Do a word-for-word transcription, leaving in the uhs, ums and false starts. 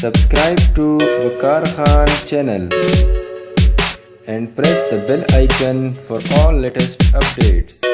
Subscribe to Vakar Khan channel and press the bell icon for all latest updates.